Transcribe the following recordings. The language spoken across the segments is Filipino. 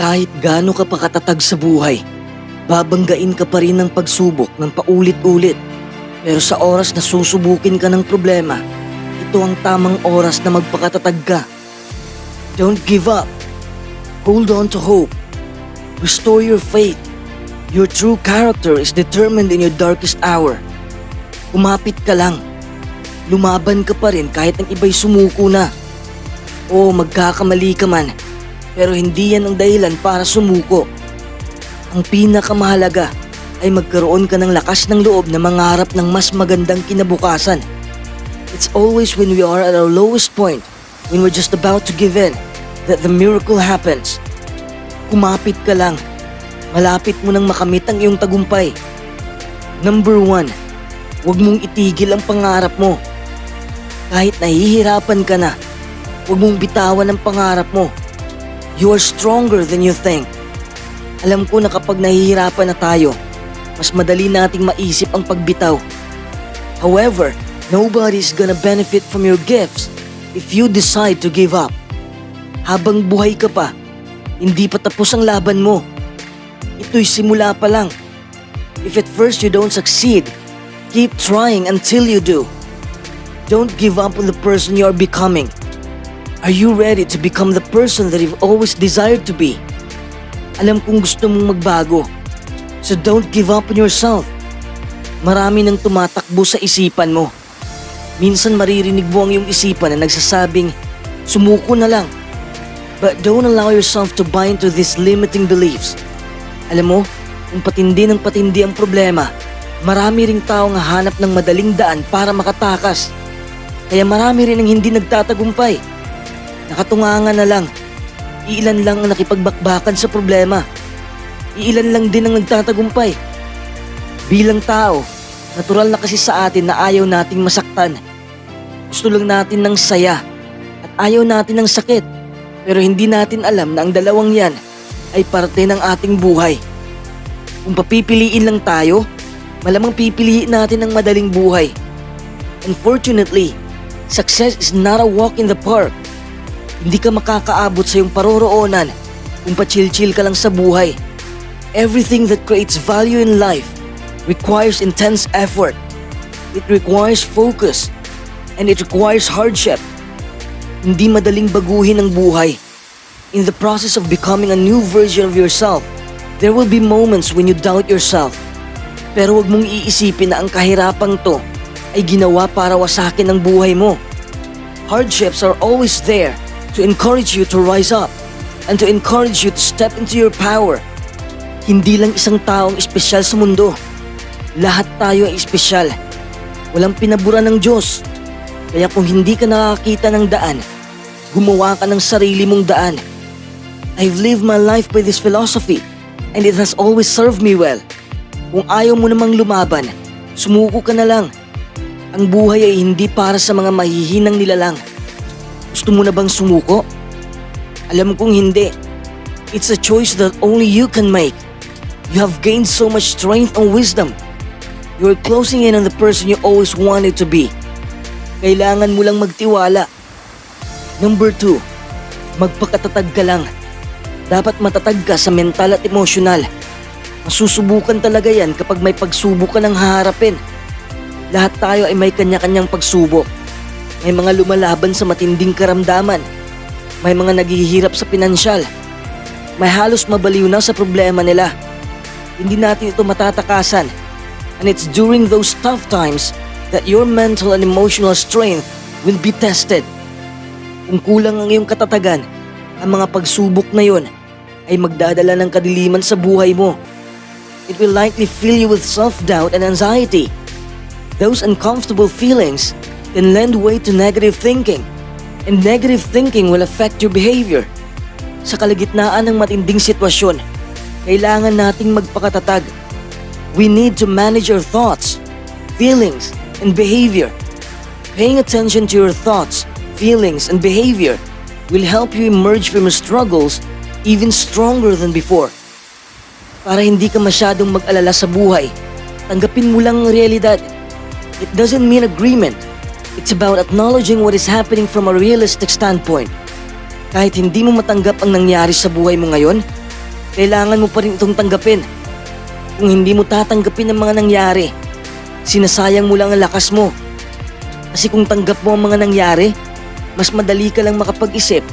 Kahit gaano ka pa katatag sa buhay, babanggain ka pa rin ng pagsubok ng paulit-ulit. Pero sa oras na susubukin ka ng problema, ito ang tamang oras na magpakatatag ka. Don't give up. Hold on to hope. Restore your faith. Your true character is determined in your darkest hour. Kumapit ka lang. Lumaban ka pa rin kahit ang iba'y sumuko na. Oo, magkakamali ka man, pero hindi yan ang dahilan para sumuko. Ang pinakamahalaga ay magkaroon ka ng lakas ng loob na mangarap ng mas magandang kinabukasan. It's always when we are at our lowest point, when we're just about to give in, that the miracle happens. Kumapit ka lang. Malapit mo nang makamit ang iyong tagumpay. Number 1, huwag mong itigil ang pangarap mo. Kahit nahihirapan ka na, huwag mong bitawan ang pangarap mo. You are stronger than you think. Alam ko na kapag nahihirapan na tayo, mas madali nating maisip ang pagbitaw. However, nobody's gonna benefit from your gifts if you decide to give up. Habang buhay ka pa, hindi pa tapos ang laban mo. Ito'y simula pa lang. If at first you don't succeed, keep trying until you do. Don't give up on the person you are becoming. Are you ready to become the person that you've always desired to be? Alam kong gusto mong magbago, so don't give up on yourself. Marami nang tumatakbo sa isipan mo. Minsan maririnig mo ang iyong isipan na nagsasabing, sumuko na lang. But don't allow yourself to buy into these limiting beliefs. Alam mo, kung patindi ng patindi ang problema, marami ring taong hahanap ng madaling daan para makatakas. Kaya marami rin ang hindi nagtatagumpay. Nakatunganga na lang. Iilan lang ang nakipagbakbakan sa problema. Iilan lang din ang nagtatagumpay. Bilang tao, natural na kasi sa atin na ayaw nating masaktan. Gusto lang natin ng saya at ayaw natin ng sakit. Pero hindi natin alam na ang dalawang yan ay parte ng ating buhay. Kung papipiliin lang tayo, malamang pipiliin natin ang madaling buhay. Unfortunately, success is not a walk in the park. Hindi ka makakaabot sa iyong paroroonan kung pa-chill-chill ka lang sa buhay. Everything that creates value in life requires intense effort. It requires focus and it requires hardship. Hindi madaling baguhin ang buhay. In the process of becoming a new version of yourself, there will be moments when you doubt yourself. Pero huwag mong iisipin na ang kahirapang to ay ginawa para wasakin ang buhay mo. Hardships are always there to encourage you to rise up and to encourage you to step into your power. Hindi lang isang taong espesyal sa mundo. Lahat tayo ay espesyal. Walang pinabura ng Diyos. Kaya kung hindi ka nakakita ng daan, gumawa ka ng sarili mong daan. I've lived my life by this philosophy and it has always served me well. Kung ayaw mo namang lumaban, sumuko ka na lang. Ang buhay ay hindi para sa mga mahihinang nilalang. Gusto mo na bang sumuko? Alam kong hindi. It's a choice that only you can make. You have gained so much strength and wisdom. You are closing in on the person you always wanted to be. Kailangan mo lang magtiwala. Number 2, magpakatatag ka lang. Dapat matatag ka sa mental at emosyonal. Masusubukan talaga yan kapag may pagsubok ka ng haharapin. Lahat tayo ay may kanya-kanyang pagsubok. May mga lumalaban sa matinding karamdaman. May mga naghihirap sa pinansyal. May halos mabaliw na sa problema nila. Hindi natin ito matatakasan. And it's during those tough times that your mental and emotional strength will be tested. Kung kulang ang iyong katatagan, ang mga pagsubok na yon ay magdadala ng kadiliman sa buhay mo. It will likely fill you with self-doubt and anxiety. Those uncomfortable feelings can lend way to negative thinking, and negative thinking will affect your behavior. Sa kalagitnaan ng matinding sitwasyon, kailangan nating magpakatatag. We need to manage our thoughts, feelings, and behavior. Paying attention to your thoughts, feelings, and behavior will help you emerge from your struggles even stronger than before. Para hindi ka masyadong mag-alala sa buhay, tanggapin mo lang ang realidad. It doesn't mean agreement. It's about acknowledging what is happening from a realistic standpoint. Kahit hindi mo matanggap ang nangyari sa buhay mo ngayon, kailangan mo pa rin itong tanggapin. Kung hindi mo tatanggapin ang mga nangyari, sinasayang mo lang ang lakas mo. Kasi kung tanggap mo ang mga nangyari, mas madali ka lang makapag-isip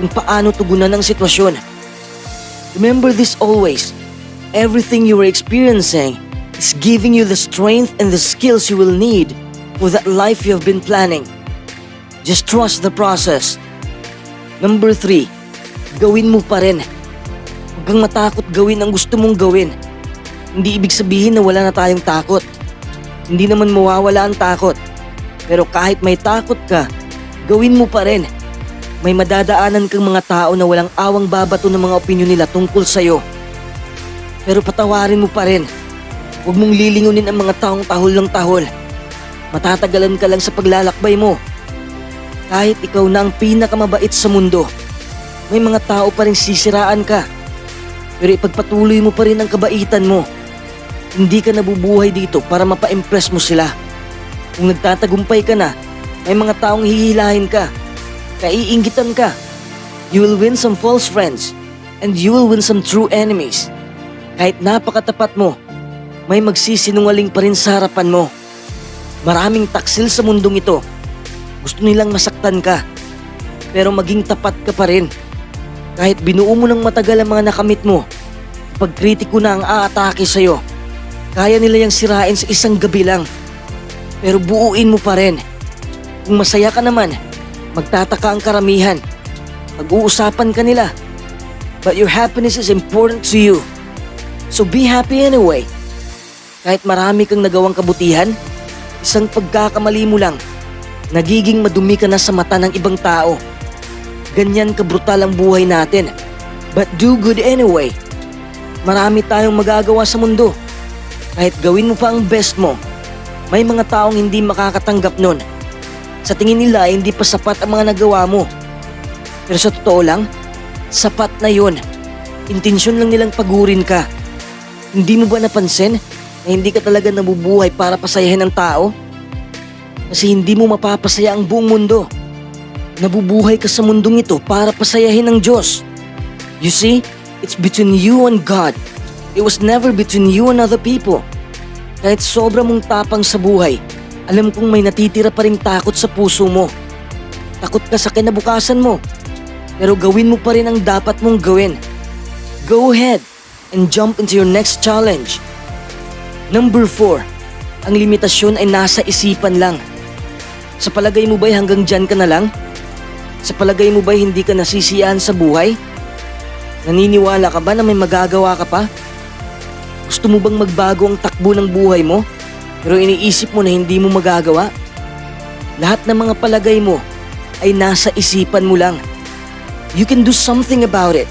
kung paano tugunan ang sitwasyon. Remember this always. Everything you are experiencing is giving you the strength and the skills you will need for that life you have been planning. Just trust the process. Number 3, gawin mo pa rin. Huwag kang matakot gawin ang gusto mong gawin. Hindi ibig sabihin na wala na tayong takot. Hindi naman mawawala ang takot. Pero kahit may takot ka, gawin mo pa rin. May madadaanan kang mga tao na walang awang babato ng mga opinyon nila tungkol sa'yo. Pero patawarin mo pa rin. Huwag mong lilingunin ang mga taong tahol ng tahol. Matatagalan ka lang sa paglalakbay mo. Kahit ikaw na ang pinakamabait sa mundo, may mga tao pa rin sisiraan ka. Pero ipagpatuloy mo pa rin ang kabaitan mo. Hindi ka nabubuhay dito para mapa-impress mo sila. Kung nagtatagumpay ka na, may mga taong hihilahin ka, kaiinggitan ka. You will win some false friends and you will win some true enemies. Kahit napakatapat mo, may magsisinungaling pa rin sa harapan mo. Maraming taksil sa mundong ito. Gusto nilang masaktan ka, pero maging tapat ka pa rin. Kahit binuo mo ng matagal ang mga nakamit mo, pagkritiko na ang aatake sa'yo. Kaya nila yung sirain sa isang gabi lang. Pero buuin mo pa rin. Kung masaya ka naman, magtataka ang karamihan. Pag-uusapan ka nila. But your happiness is important to you. So be happy anyway. Kahit marami kang nagawang kabutihan, isang pagkakamali mo lang, nagiging madumi ka na sa mata ng ibang tao. Ganyan kabrutal ang buhay natin. But do good anyway. Marami tayong magagawa sa mundo. Kahit gawin mo pa ang best mo, may mga taong hindi makakatanggap nun. Sa tingin nila, hindi pa sapat ang mga nagawa mo. Pero sa totoo lang, sapat na yun. Intensyon lang nilang pagurin ka. Hindi mo ba napansin na hindi ka talaga nabubuhay para pasayahin ang tao? Kasi hindi mo mapapasaya ang buong mundo. Nabubuhay ka sa mundong ito para pasayahin ang Diyos. You see, it's between you and God. It was never between you and other people. Kahit sobra mong tapang sa buhay, alam kong may natitira pa ring takot sa puso mo. Takot ka sa kinabukasan mo, pero gawin mo pa rin ang dapat mong gawin. Go ahead and jump into your next challenge. Number 4, ang limitasyon ay nasa isipan lang. Sa palagay mo ba'y hanggang dyan ka na lang? Sa palagay mo ba'y hindi ka nasisiyahan sa buhay? Naniniwala ka ba na may magagawa ka pa? Gusto mo bang magbago ang takbo ng buhay mo, pero iniisip mo na hindi mo magagawa? Lahat ng mga palagay mo ay nasa isipan mo lang. You can do something about it.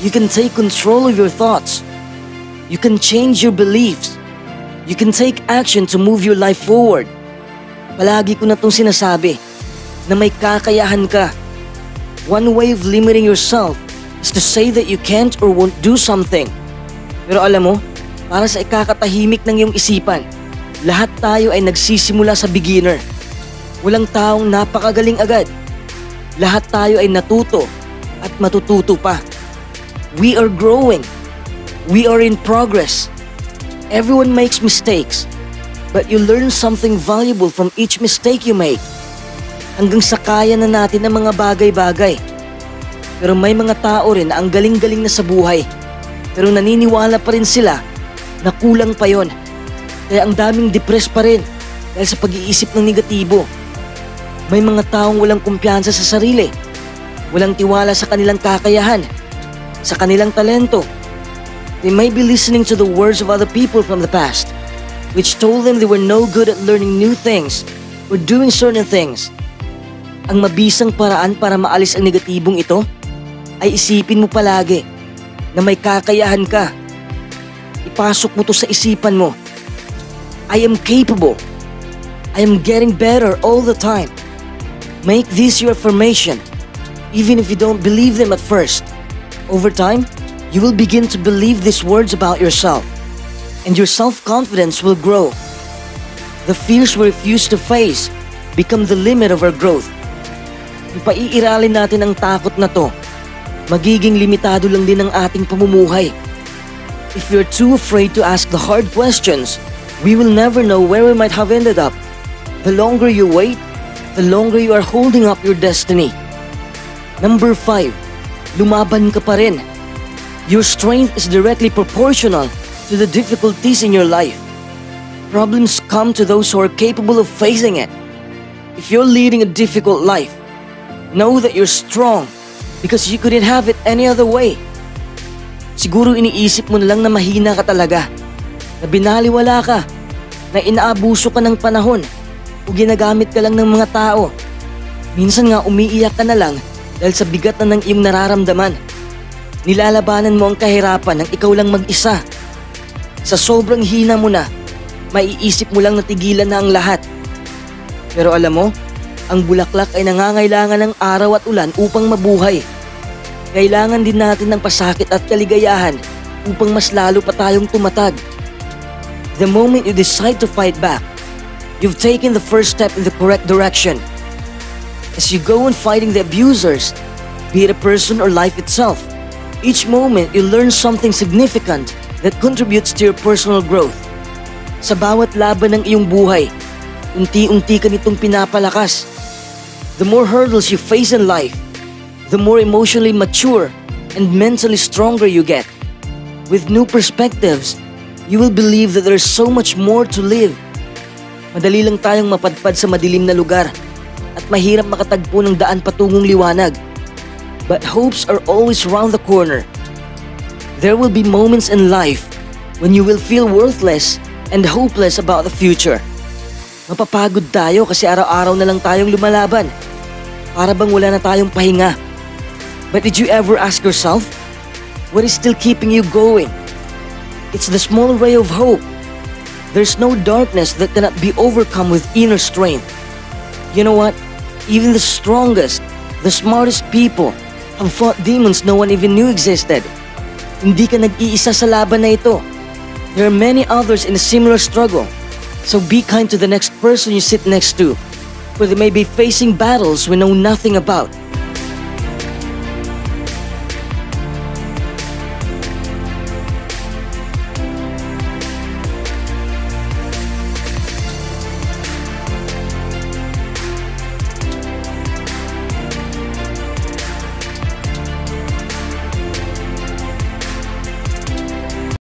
You can take control of your thoughts. You can change your beliefs. You can take action to move your life forward. Palagi ko na itong sinasabi, na may kakayahan ka. One way of limiting yourself is to say that you can't or won't do something. Pero alam mo, para sa ikakatahimik ng iyong isipan, lahat tayo ay nagsisimula sa beginner. Walang taong napakagaling agad. Lahat tayo ay natuto at matututo pa. We are growing. We are in progress. Everyone makes mistakes, but you learn something valuable from each mistake you make. Hanggang sa kaya na natin ang mga bagay-bagay. Pero may mga tao rin na ang galing-galing na sa buhay, pero naniniwala pa rin sila na kulang pa yon. Kaya ang daming depressed pa rin dahil sa pag-iisip ng negatibo. May mga taong walang kumpiyansa sa sarili, walang tiwala sa kanilang kakayahan, sa kanilang talento. They may be listening to the words of other people from the past, which told them they were no good at learning new things or doing certain things. Ang mabisang paraan para maalis ang negatibong ito ay isipin mo palagi na may kakayahan ka. Ipasok mo to sa isipan mo. I am capable. I am getting better all the time. Make this your affirmation, even if you don't believe them at first. Over time, you will begin to believe these words about yourself, and your self-confidence will grow. The fears we refuse to face become the limit of our growth. Paiiralin natin ang takot na to. magiging limitado lang din ang ating pamumuhay. If you're too afraid to ask the hard questions, we will never know where we might have ended up. The longer you wait, the longer you are holding up your destiny. Number 5, lumaban ka pa rin. Your strength is directly proportional to the difficulties in your life. Problems come to those who are capable of facing it. If you're leading a difficult life, know that you're strong because you couldn't have it any other way. Siguro iniisip mo na lang na mahina ka talaga, na binaliwala ka, na inaabuso ka ng panahon, o ginagamit ka lang ng mga tao. Minsan nga umiiyak ka na lang dahil sa bigat na ng iyong nararamdaman. Nilalabanan mo ang kahirapan ng ikaw lang mag-isa. Sa sobrang hina mo na, maiisip mo lang natigilan na ang lahat. Pero alam mo, ang bulaklak ay nangangailangan ng araw at ulan upang mabuhay. Kailangan din natin ng pasakit at kaligayahan upang mas lalo pa tayong tumatag. The moment you decide to fight back, you've taken the first step in the correct direction. As you go on fighting the abusers, be it a person or life itself, each moment you learn something significant that contributes to your personal growth. Sa bawat laban ng iyong buhay, unti-unti ka nitong pinapalakas. The more hurdles you face in life, the more emotionally mature and mentally stronger you get. With new perspectives, you will believe that there is so much more to live. Madali lang tayong mapadpad sa madilim na lugar at mahirap makatagpo ng daan patungong liwanag. But hopes are always round the corner. There will be moments in life when you will feel worthless and hopeless about the future. Mapapagod tayo kasi araw-araw na lang tayong lumalaban. Para bang wala na tayong pahinga. But did you ever ask yourself, what is still keeping you going? It's the small ray of hope. There's no darkness that cannot be overcome with inner strength. You know what? Even the strongest, the smartest people have fought demons no one even knew existed. Hindi ka nag-iisa sa laban na ito. There are many others in a similar struggle, so be kind to the next person you sit next to, for they may be facing battles we know nothing about.